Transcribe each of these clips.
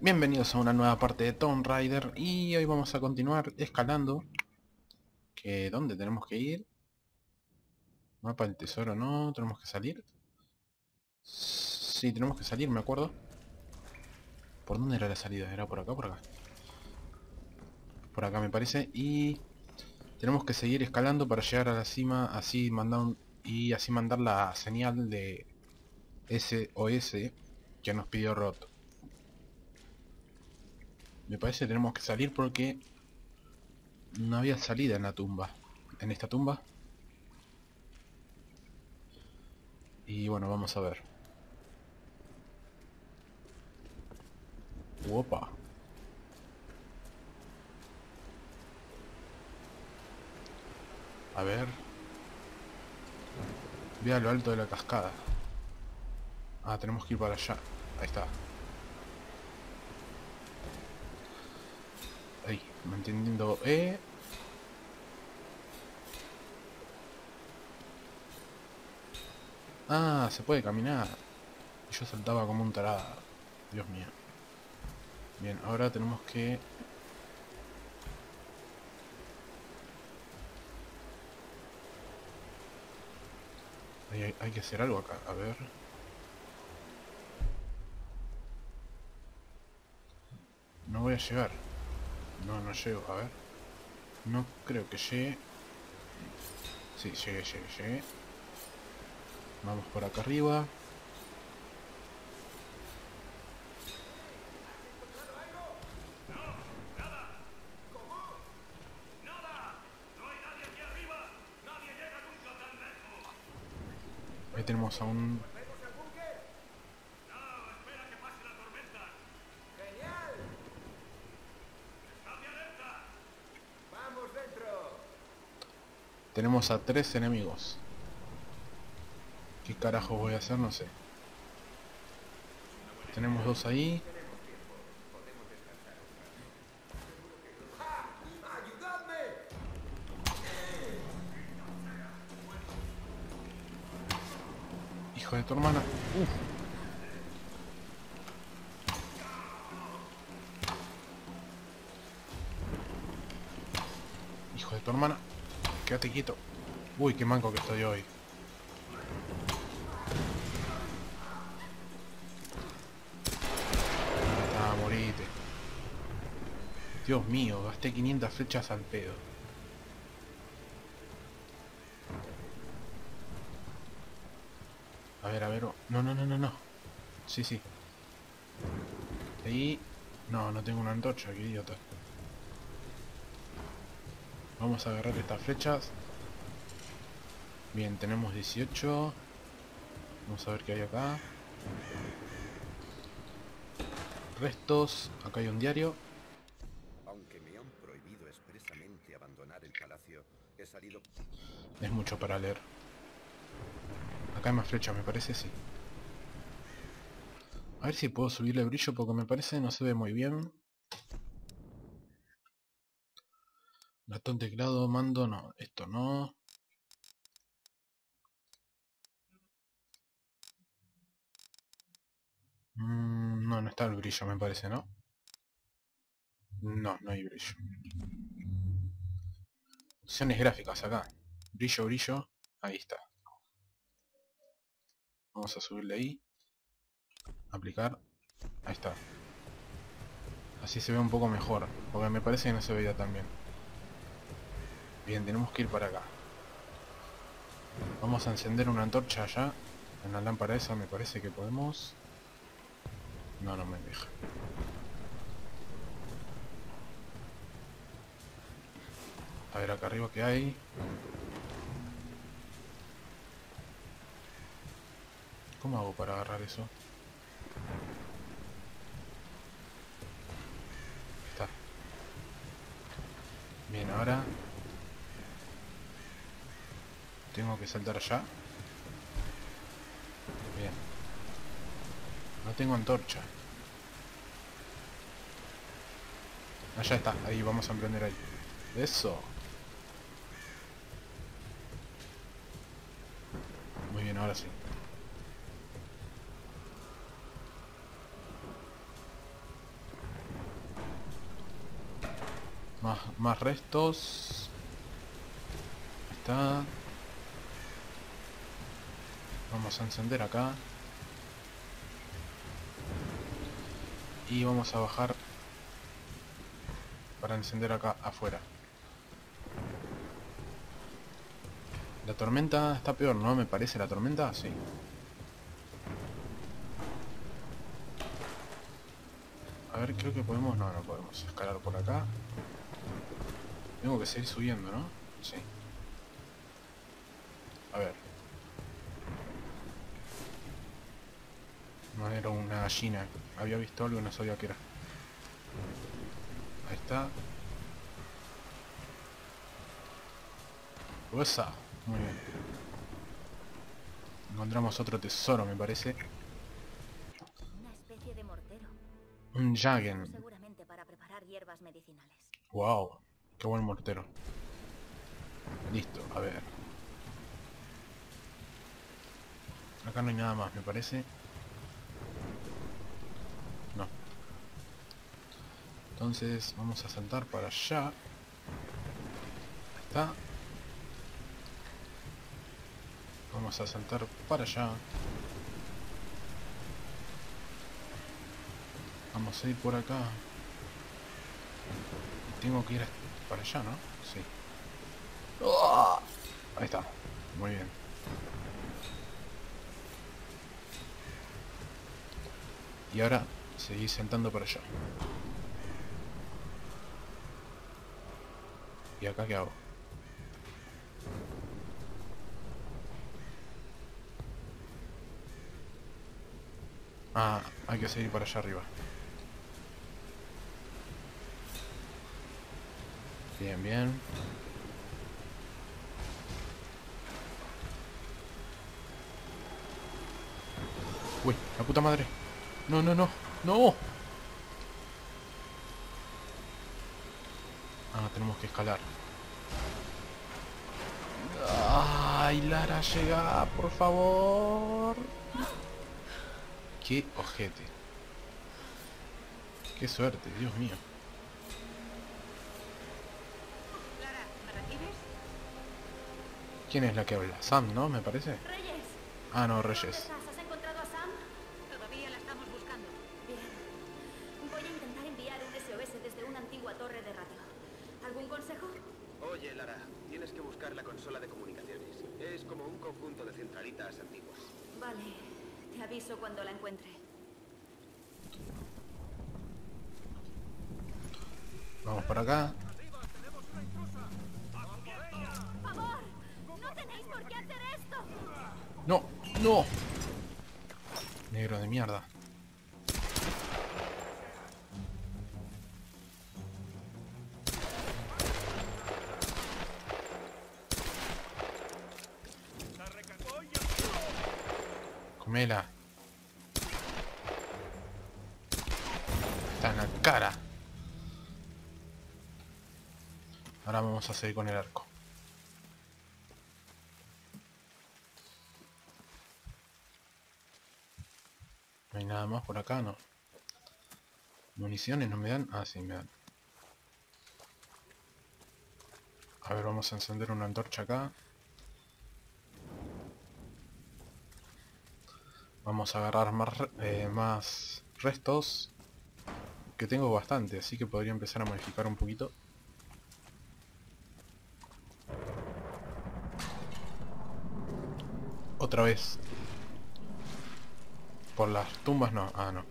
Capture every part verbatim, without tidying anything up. Bienvenidos a una nueva parte de Tomb Raider y hoy vamos a continuar escalando. Que ¿dónde tenemos que ir? Mapa del tesoro, no, tenemos que salir. Sí, tenemos que salir, me acuerdo. ¿Por dónde era la salida? Era por acá, por acá. Por acá me parece. Y tenemos que seguir escalando para llegar a la cima, así mandar un, y así mandar la señal de S O S que nos pidió Rot. Me parece que tenemos que salir porque no había salida en la tumba, en esta tumba. Y bueno, vamos a ver. Opa. A ver. Ve a lo alto de la cascada. Ah, tenemos que ir para allá. Ahí está. Ahí, manteniendo E. Ah, se puede caminar. Yo saltaba como un tarado. Dios mío. Bien, ahora tenemos que... Hay, hay, hay que hacer algo acá, a ver. No voy a llegar. No, no llego, a ver. No creo que llegue. Sí, llegué, llegué, llegué. Vamos por acá arriba. Ahí tenemos a un... Tenemos a tres enemigos. ¿Qué carajo voy a hacer? No sé. Tenemos dos ahí. Hijo de tu hermana. Uf. Hijo de tu hermana. Quédate quieto. Uy, qué manco que estoy hoy. Ah, morite. Dios mío, gasté quinientas flechas al pedo. A ver, a ver. No, no, no, no, no. Sí, sí. Ahí... No, no tengo una antorcha, qué idiota. Vamos a agarrar estas flechas. Bien, tenemos dieciocho. Vamos a ver qué hay acá. Restos. Acá hay un diario. Aunque me han prohibido expresamente abandonar el palacio, he salido... Es mucho para leer. Acá hay más flechas, me parece, sí. A ver si puedo subirle el brillo porque me parece no se ve muy bien. Ratón, teclado, mando, no, esto no. Mm, no, no está el brillo, me parece, ¿no? No, no hay brillo. Opciones gráficas acá. Brillo, brillo, ahí está. Vamos a subirle ahí. Aplicar. Ahí está. Así se ve un poco mejor, porque me parece que no se veía tan bien. Bien, tenemos que ir para acá. Vamos a encender una antorcha allá. En la lámpara esa me parece que podemos... No, no me deja. A ver acá arriba qué hay. ¿Cómo hago para agarrar eso? Está. Bien, ahora... Tengo que saltar allá. Bien. No tengo antorcha. Allá está. Ahí vamos a emprender ahí. Eso. Muy bien, ahora sí. Más, más restos. Está. Vamos a encender acá. Y vamos a bajar para encender acá afuera. La tormenta está peor, ¿no? Me parece la tormenta, sí. A ver, creo que podemos... No, no podemos escalar por acá. Tengo que seguir subiendo, ¿no? Sí. A ver. No era una gallina. Había visto algo y no sabía qué era. Ahí está. Uesa. Muy bien. Encontramos otro tesoro, me parece. Una especie de mortero. Un jagen. Seguramente para preparar hierbas medicinales. Wow, qué buen mortero. Listo, a ver. Acá no hay nada más, me parece. No. Entonces vamos a saltar para allá. Ahí está. Vamos a saltar para allá. Vamos a ir por acá. Tengo que ir para allá, ¿no? Sí. ¡Oh! Ahí está. Muy bien. Y ahora seguí saltando para allá. ¿Y acá qué hago? Ah, hay que seguir para allá arriba. Bien, bien. Uy, la puta madre. No, no, no, no. Ah, tenemos que escalar. Ay, Lara, llega, por favor. Qué ojete. Qué suerte, Dios mío. Lara, ¿me recibes? ¿Quién es la que habla? Sam, ¿no? Me parece. Reyes. Ah, no, Reyes. ¿Dónde estás? ¿Has encontrado a Sam? Todavía la estamos buscando. Bien. Voy a intentar enviar un S O S desde una antigua torre de radio. ¿Algún consejo? Oye, Lara, tienes que buscar la consola de comunicaciones. Es como un conjunto de centralitas antiguas. Vale. Te aviso cuando la encuentre. Vamos por acá. Por favor, no tenéis por qué hacer esto. No, no. Negro de mierda. Comela. Está en la cara. Ahora vamos a seguir con el arco. No hay nada más por acá, ¿no? Municiones no me dan. Ah, sí, me dan. A ver, vamos a encender una antorcha acá. Vamos a agarrar más, eh, más restos, que tengo bastante, así que podría empezar a modificar un poquito. Otra vez. Por las tumbas no, ah no.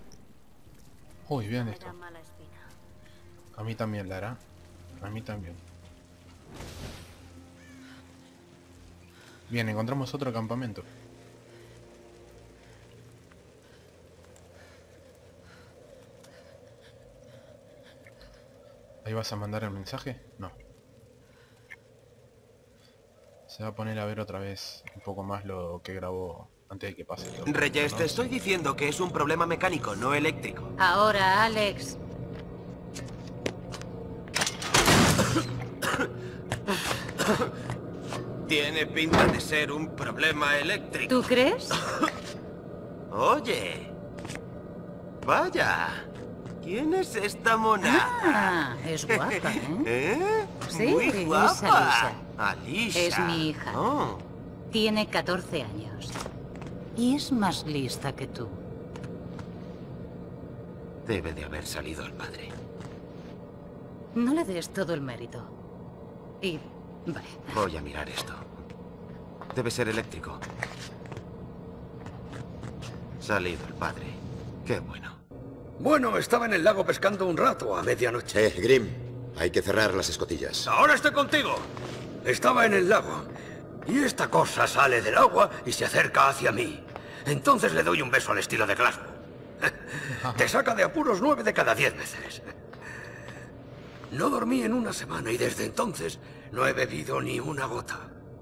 Uy, vean esto. A mí también, Lara. A mí también. Bien, encontramos otro campamento. ¿Ahí vas a mandar el mensaje? No. Se va a poner a ver otra vez un poco más lo que grabó antes de que pase todo. Reyes, te estoy diciendo que es un problema mecánico, no eléctrico. Ahora, Alex. Tiene pinta de ser un problema eléctrico. ¿Tú crees? Oye. Vaya. ¿Quién es esta monada? Ah, es guapa, ¿eh? ¿Eh? Sí, muy guapa. Es Alicia. Alicia. Es mi hija. Oh. Tiene catorce años. Y es más lista que tú. Debe de haber salido el padre. No le des todo el mérito. Y... vale. Voy a mirar esto. Debe ser eléctrico. Salido el padre. Qué bueno. Bueno, estaba en el lago pescando un rato a medianoche. Eh, Grim, hay que cerrar las escotillas. Ahora estoy contigo. Estaba en el lago. Y esta cosa sale del agua y se acerca hacia mí. Entonces le doy un beso al estilo de Glasgow. Te saca de apuros nueve de cada diez veces. No dormí en una semana y desde entonces no he bebido ni una gota.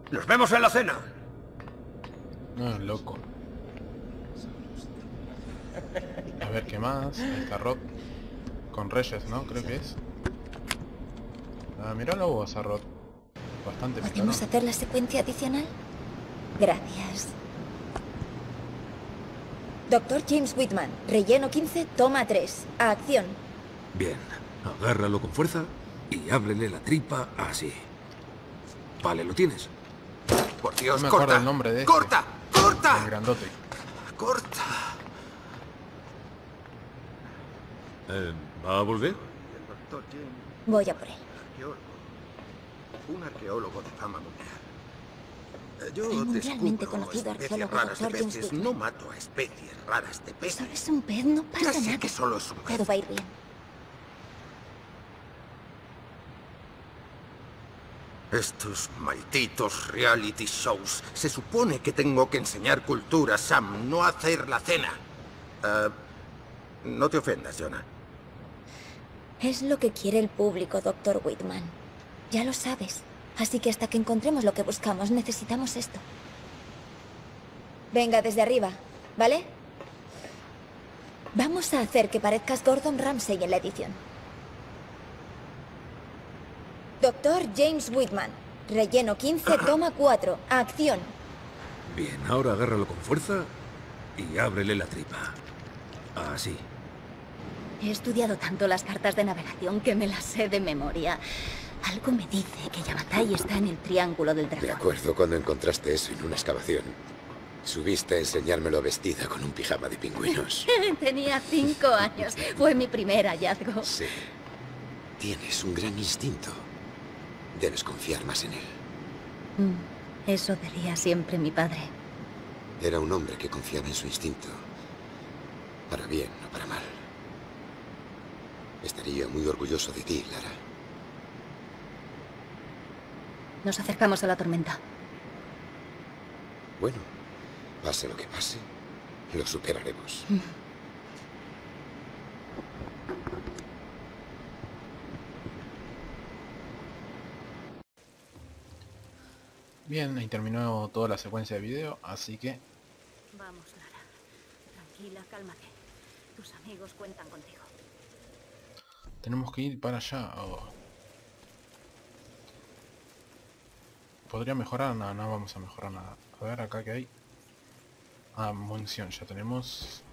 ¡Nos vemos en la cena! Ah, loco. A ver qué más. El Carrot. Con Reyes, ¿no? Creo que es. Ah, mirá la voz, Arrot. Bastante picarón. ¿Podemos hacer la secuencia adicional? Gracias. Doctor James Whitman, relleno quince, toma tres. A acción. Bien. Agárralo con fuerza y ábrele la tripa así. Vale, lo tienes. Por Dios, no me acuerdo el nombre de este. ¡Corta! ¡Corta! El grandote. ¡Corta! Eh, ¿Va a volver? Voy a por él. Un arqueólogo de fama mundial. Yo el mundialmente conocido arqueólogo doctor James Whitman. No mato a especies raras de peces. Solo es un pez, no pasa nada. Ya sé que solo es un pez. Todo va a ir bien. Estos malditos reality shows. Se supone que tengo que enseñar cultura, Sam, no hacer la cena. Uh, no te ofendas, Jonah. Es lo que quiere el público, doctor Whitman. Ya lo sabes. Así que hasta que encontremos lo que buscamos, necesitamos esto. Venga, desde arriba, ¿vale? Vamos a hacer que parezcas Gordon Ramsay en la edición. Doctor James Whitman, relleno quince, toma cuatro, acción. Bien, ahora agárralo con fuerza y ábrele la tripa. Así. He estudiado tanto las cartas de navegación que me las sé de memoria. Algo me dice que Yamatai está en el triángulo del dragón. De acuerdo, cuando encontraste eso en una excavación, subiste a enseñármelo vestida con un pijama de pingüinos. Tenía cinco años, fue mi primer hallazgo. Sí, tienes un gran instinto. Debes confiar más en él. Eso decía siempre mi padre. Era un hombre que confiaba en su instinto. Para bien o para mal. Estaría muy orgulloso de ti, Lara. Nos acercamos a la tormenta. Bueno, pase lo que pase, lo superaremos. Mm. Bien, ahí terminó toda la secuencia de video, así que... Vamos, Lara. Tranquila, cálmate. Tus amigos cuentan contigo. Tenemos que ir para allá. Oh. ¿Podría mejorar? No, no vamos a mejorar nada. A ver, acá que hay... Ah, munición, ya tenemos...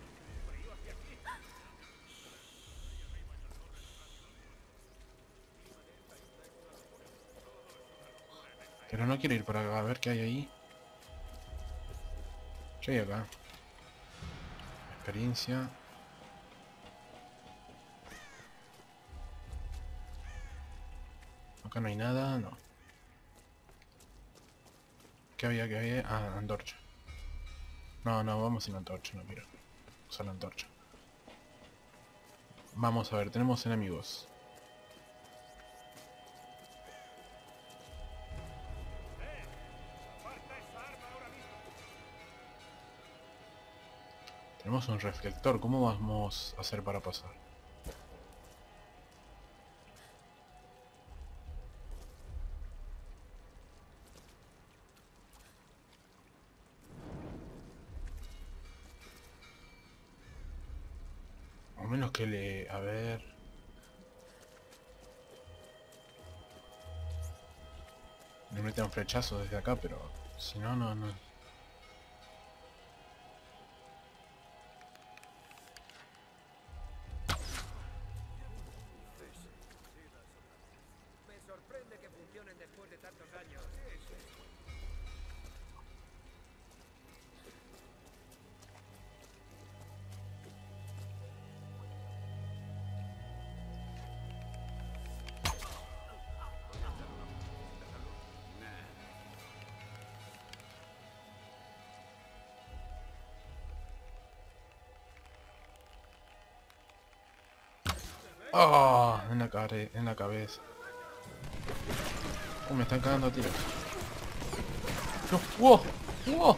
Pero no quiero ir por acá, a ver qué hay ahí. ¿Qué hay acá? Experiencia. Acá no hay nada, no. ¿Qué había, qué había? Ah, antorcha. No, no, vamos sin antorcha, no quiero. Usa la antorcha. Vamos a ver, tenemos enemigos. Tenemos un reflector, ¿cómo vamos a hacer para pasar? O menos que le... a ver... Le meten un flechazo desde acá, pero... si no, no, no... tantos años. ¿Qué es eso? Oh, en la cara, en la cabeza. Oh, me están cagando a tiros. No, wow, wow,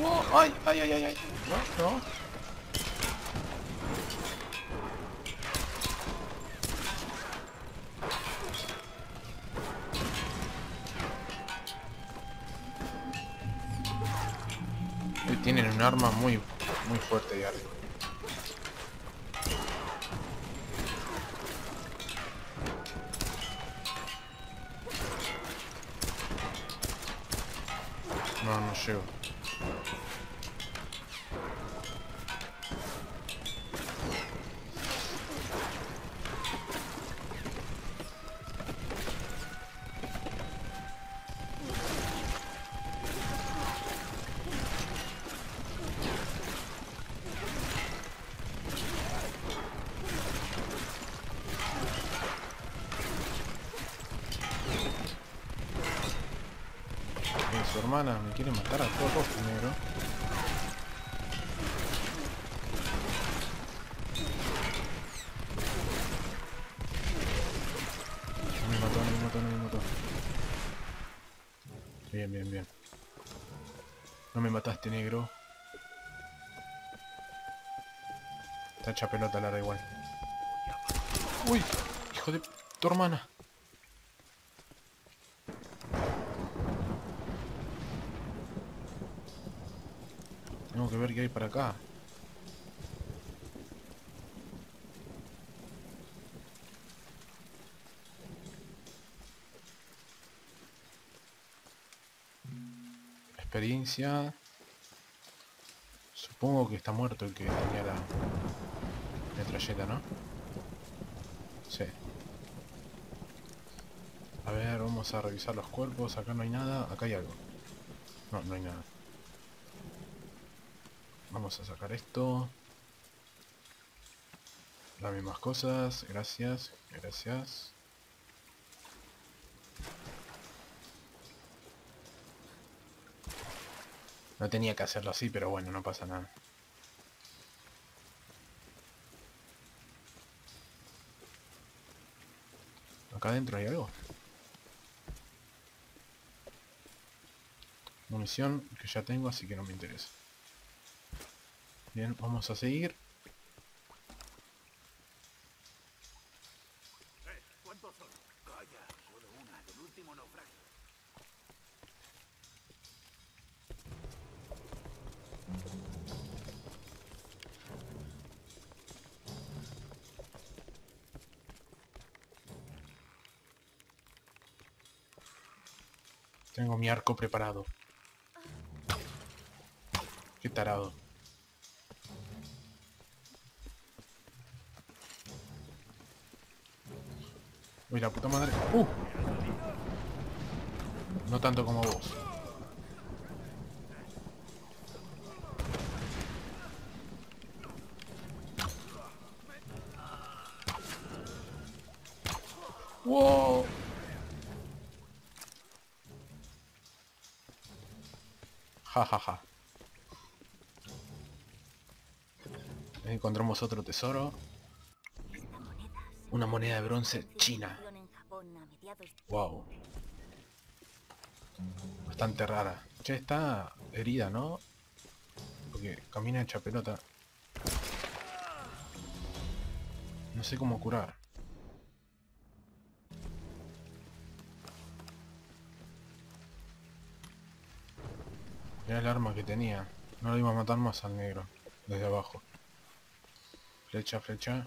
wow, ay, ay, ay, ay, ay. No, no. Hoy tienen un arma muy, muy fuerte ahí arriba. No, no llego. Hermana, me quiere matar a todos, negro. Me mató, me mató, me mató. Bien, bien, bien. No me mataste, negro. Está hecha pelota, Lara, igual. Uy, hijo de tu hermana. Tengo que ver qué hay para acá. Experiencia. Supongo que está muerto el que tenía la metralleta, ¿no? Sí. A ver, vamos a revisar los cuerpos. Acá no hay nada. Acá hay algo. No, no hay nada. Vamos a sacar esto. Las mismas cosas. Gracias, gracias. No tenía que hacerlo así, pero bueno, no pasa nada. ¿Acá adentro hay algo? Munición que ya tengo, así que no me interesa. Bien, vamos a seguir. ¿Cuántos son? Calla, solo una, del último naufragio. Tengo mi arco preparado. Qué tarado. Uy, la puta madre. ¡Uh! No tanto como vos. ¡Wow! Ja, ja, ja. Encontramos otro tesoro. Una moneda de bronce china. Wow. Bastante rara. Che, está herida, ¿no? Porque camina hecha pelota. No sé cómo curar. Mirá el arma que tenía. No lo iba a matar más al negro. Desde abajo. Flecha, flecha.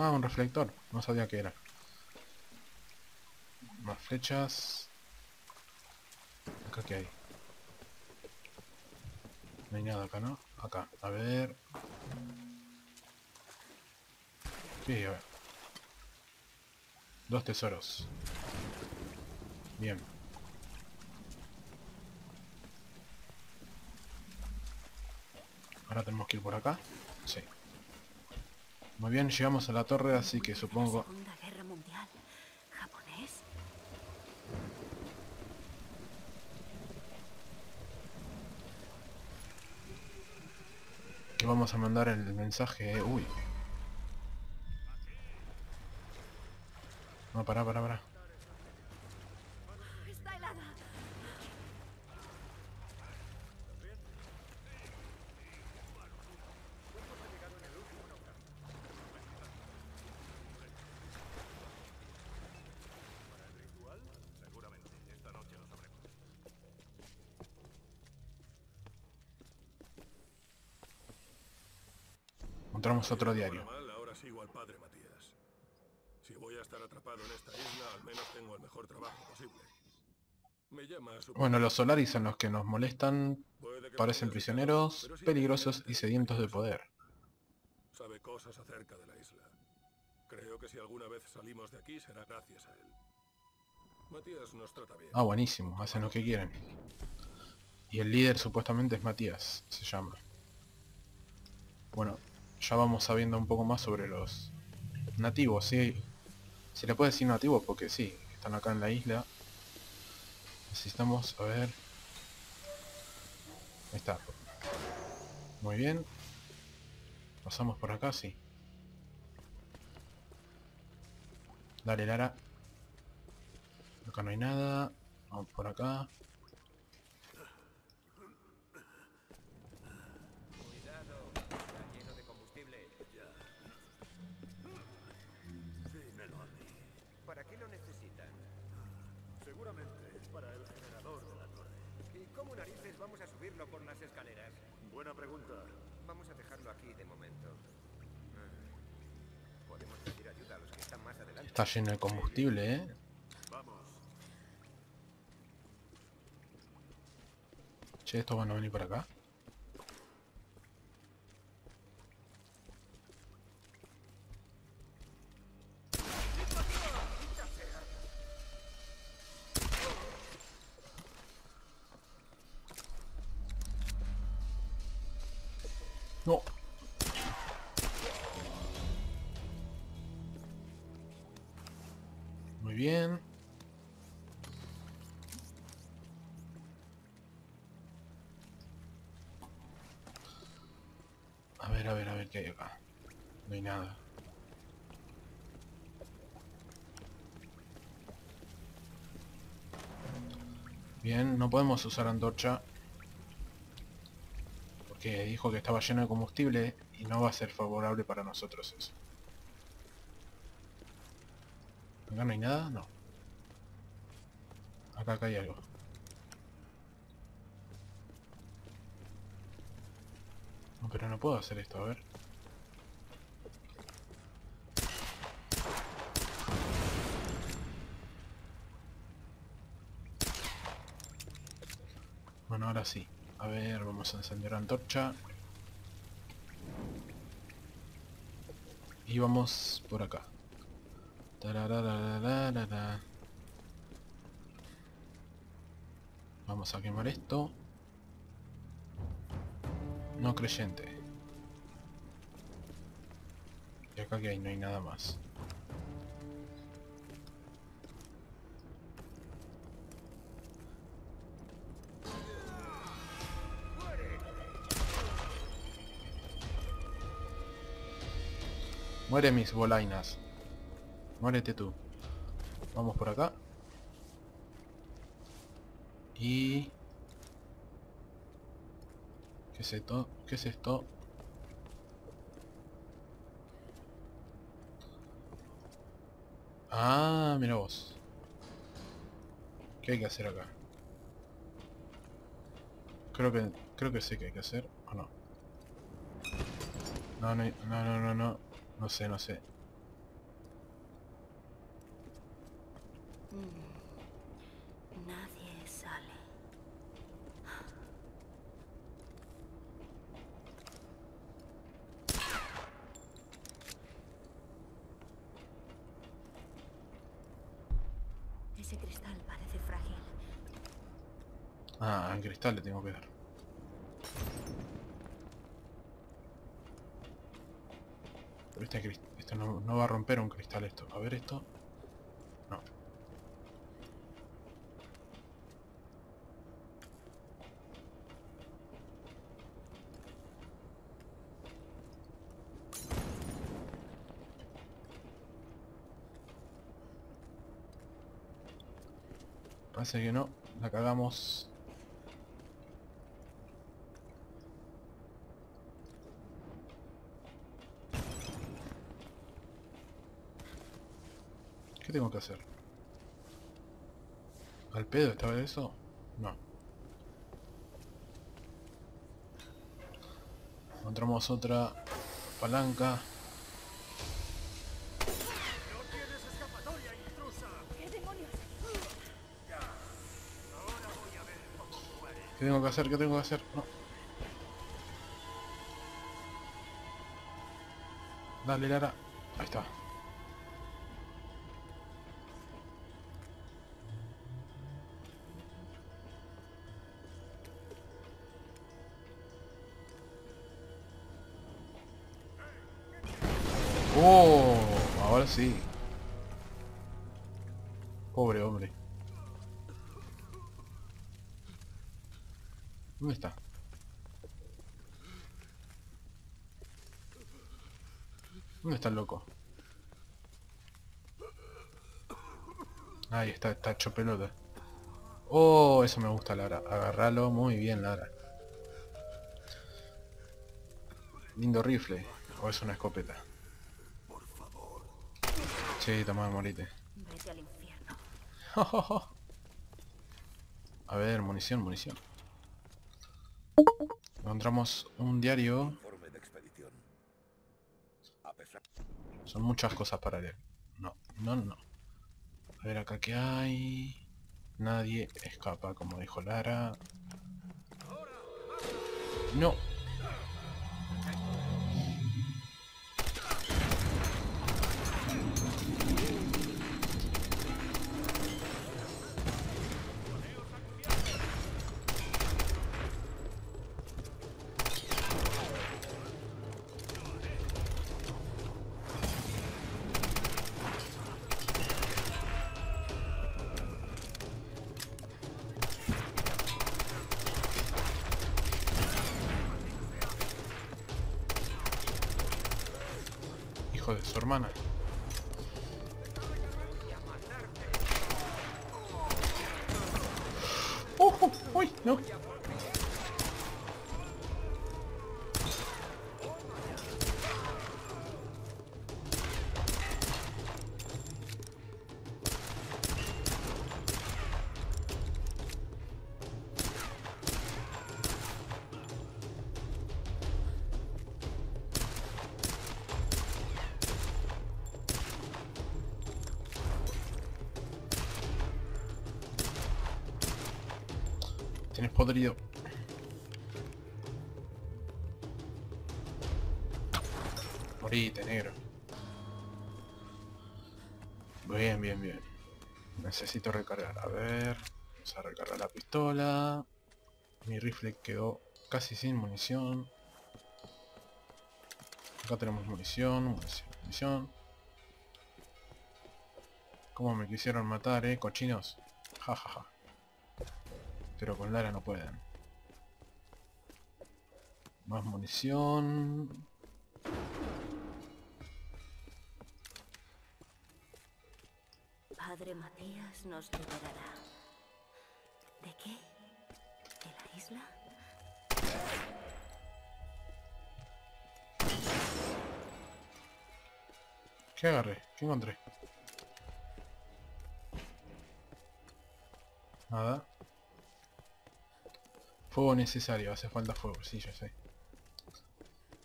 Ah, un reflector. No sabía qué era. Más flechas. Acá que hay. No hay nada acá, ¿no? Acá, a ver... Sí, a ver. Dos tesoros. Bien. Ahora tenemos que ir por acá. Sí. Muy bien, llegamos a la torre, así que supongo... Segunda Guerra Mundial. ¿Japonés? Que vamos a mandar el mensaje... Eh? Uy. No, pará, pará, pará. Está helada. Encontramos otro diario. Ahora sigo al padre Mathias. Si voy a estar atrapado en esta isla, al menos tengo el mejor trabajo posible. Me llama a su... Bueno, los Solarii son los que nos molestan, parecen prisioneros, peligrosos y sedientos de poder. Sabe cosas acerca de la isla. Creo que si alguna vez salimos de aquí será gracias a él. Mathias nos trata bien. Ah, buenísimo, hacen lo que quieren. Y el líder supuestamente es Mathias, se llama. Bueno, ya vamos sabiendo un poco más sobre los nativos, sí. Se le puede decir nativos porque sí, están acá en la isla. Necesitamos, a ver... Ahí está. Muy bien. Pasamos por acá, sí. Dale, Lara. Acá no hay nada. Vamos por acá. Por las escaleras. Buena pregunta. Vamos a dejarlo aquí de momento. Podemos pedir ayuda a los que están más adelante. Está lleno de combustible, ¿eh? Vamos. Che, estos van a venir por acá. No. Muy bien. A ver, a ver, a ver qué hay acá. No hay nada. Bien, no podemos usar antorcha. Que dijo que estaba lleno de combustible y no va a ser favorable para nosotros eso. ¿Acá no hay nada? No. Acá, acá hay algo. No, pero no puedo hacer esto, a ver. Bueno, ahora sí. A ver, vamos a encender la antorcha. Y vamos por acá. Tarararararara. Vamos a quemar esto. No creyente. Y acá que hay, no hay nada más. Muere mis bolainas. Muérete tú. Vamos por acá. Y... ¿Qué es esto? ¿Qué es esto? Ah, mira vos. ¿Qué hay que hacer acá? Creo que... Creo que sé qué hay que hacer. ¿O no? No, no, no, no, no, no. No sé, no sé. Nadie sale. Ese cristal parece frágil. Ah, el cristal le tengo que dar. Pero este, este no, no va a romper un cristal esto. A ver esto. No. Parece que no, la cagamos. ¿Qué tengo que hacer? ¿Al pedo esta vez eso? No. Encontramos otra palanca. ¿Qué tengo que hacer? ¿Qué tengo que hacer? No. Dale, Lara. Ahí está. ¡Oh! Ahora sí. Pobre hombre. ¿Dónde está? ¿Dónde está el loco? Ahí está, está hecho pelota. Oh, eso me gusta, Lara. Agarralo, muy bien, Lara. Lindo rifle. O es una escopeta. Por favor. Sí, toma, morite. Vete al infierno. A ver, munición, munición. Encontramos un diario. Son muchas cosas para leer. No, no, no. A ver acá que hay. Nadie escapa, como dijo Lara. No. De su hermana. ¡Oh! ¡Oh! ¡Oh! ¡No! Tienes podrido. Morite, negro. Bien, bien, bien. Necesito recargar. A ver. Vamos a recargar la pistola. Mi rifle quedó casi sin munición. Acá tenemos munición, munición, munición. Como me quisieron matar, eh, cochinos. Ja, ja, ja. Pero con Lara no pueden. Más munición. Padre Mathias nos liberará. ¿De qué? ¿De la isla? ¿Qué agarré? ¿Qué encontré? Nada. Fuego necesario, hace falta fuego, sí, yo sé.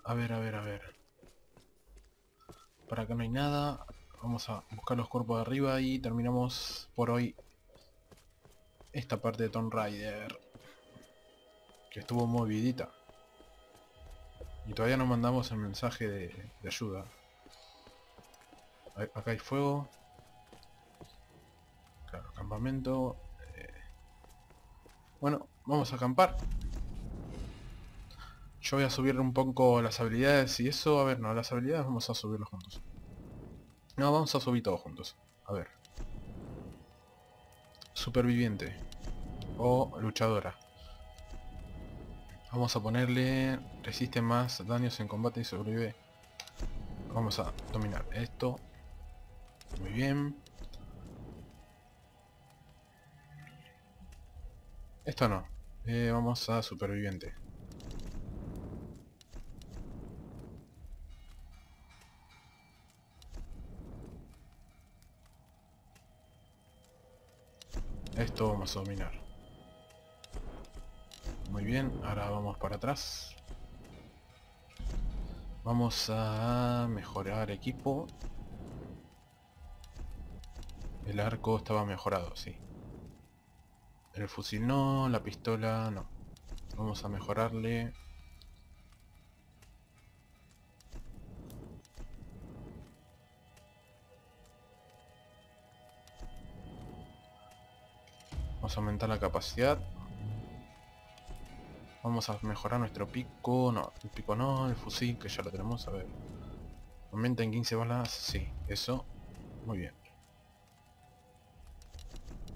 A ver, a ver, a ver. Para acá no hay nada. Vamos a buscar los cuerpos de arriba y terminamos por hoy esta parte de Tomb Raider. Que estuvo movidita. Y todavía no mandamos el mensaje de, de ayuda. Acá hay fuego. Claro, acá campamento. Eh... Bueno, vamos a acampar. Yo voy a subir un poco las habilidades y eso. A ver, no, las habilidades vamos a subirlas juntos. No, vamos a subir todos juntos. A ver. Superviviente. O luchadora. Vamos a ponerle... Resiste más daños en combate y sobrevive. Vamos a dominar esto. Muy bien. Esto no. Eh, vamos a superviviente. Esto vamos a dominar. Muy bien, ahora vamos para atrás. Vamos a mejorar equipo. El arco estaba mejorado, sí. El fusil no, la pistola no. Vamos a mejorarle. Vamos a aumentar la capacidad. Vamos a mejorar nuestro pico. No, el pico no, el fusil que ya lo tenemos. A ver. Aumenta en quince balas. Sí, eso. Muy bien.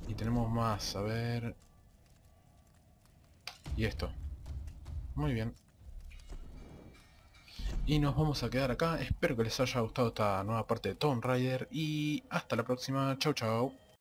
Y tenemos más. A ver. Y esto. Muy bien. Y nos vamos a quedar acá. Espero que les haya gustado esta nueva parte de Tomb Raider. Y hasta la próxima. Chau, chau.